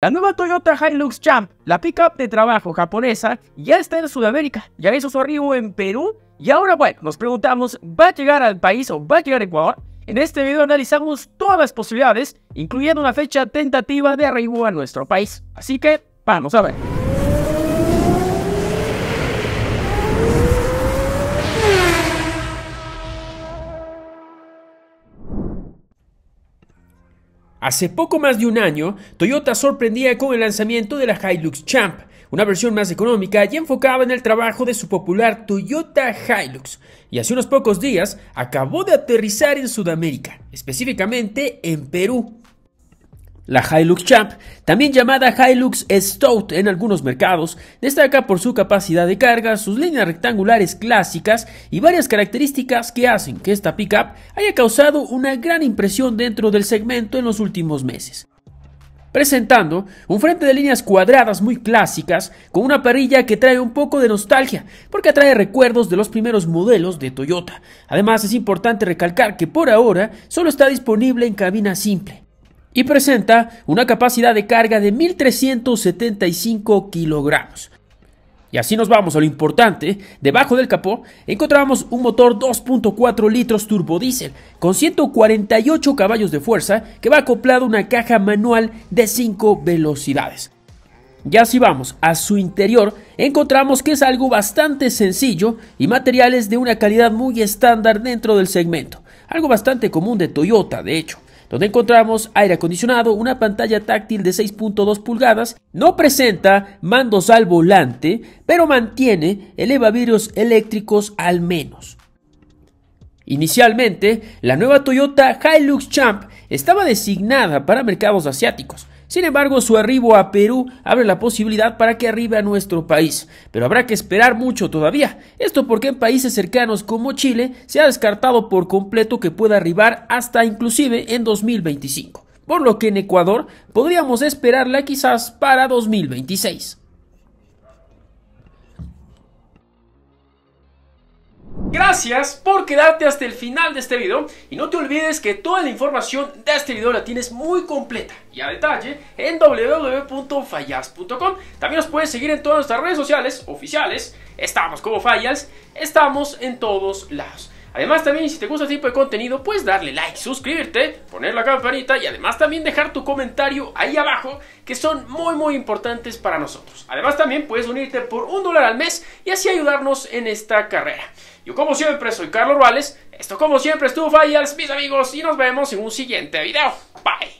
La nueva Toyota Hilux Champ, la pickup de trabajo japonesa, ya está en Sudamérica, ya hizo su arribo en Perú y ahora bueno, nos preguntamos, ¿va a llegar al país o va a llegar a Ecuador? En este video analizamos todas las posibilidades, incluyendo una fecha tentativa de arribo a nuestro país. Así que, vamos a ver. Hace poco más de un año, Toyota sorprendía con el lanzamiento de la Hilux Champ, una versión más económica y enfocada en el trabajo de su popular Toyota Hilux, y hace unos pocos días acabó de aterrizar en Sudamérica, específicamente en Perú. La Hilux Champ, también llamada Hilux Stout en algunos mercados, destaca por su capacidad de carga, sus líneas rectangulares clásicas y varias características que hacen que esta pickup haya causado una gran impresión dentro del segmento en los últimos meses. Presentando un frente de líneas cuadradas muy clásicas con una parrilla que trae un poco de nostalgia porque atrae recuerdos de los primeros modelos de Toyota. Además, es importante recalcar que por ahora solo está disponible en cabina simple. Y presenta una capacidad de carga de 1.375 kilogramos. Y así nos vamos a lo importante. Debajo del capó encontramos un motor 2.4 litros turbodiesel con 148 caballos de fuerza que va acoplado a una caja manual de 5 velocidades. Ya si vamos a su interior, encontramos que es algo bastante sencillo y materiales de una calidad muy estándar dentro del segmento. Algo bastante común de Toyota, de hecho. Donde encontramos aire acondicionado, una pantalla táctil de 6.2 pulgadas, no presenta mandos al volante, pero mantiene elevavidrios eléctricos al menos. Inicialmente, la nueva Toyota Hilux Champ estaba designada para mercados asiáticos. Sin embargo, su arribo a Perú abre la posibilidad para que arribe a nuestro país, pero habrá que esperar mucho todavía. Esto porque en países cercanos como Chile se ha descartado por completo que pueda arribar hasta inclusive en 2025, por lo que en Ecuador podríamos esperarla quizás para 2026. Gracias por quedarte hasta el final de este video y no te olvides que toda la información de este video la tienes muy completa y a detalle en www.fayals.com. También nos puedes seguir en todas nuestras redes sociales oficiales, estamos como Fayals, estamos en todos lados. Además también si te gusta este tipo de contenido puedes darle like, suscribirte, poner la campanita y además también dejar tu comentario ahí abajo que son muy importantes para nosotros. Además también puedes unirte por $1 al mes y así ayudarnos en esta carrera. Yo como siempre soy Carlos Ruales, esto como siempre estuvo Fayals mis amigos y nos vemos en un siguiente video. Bye.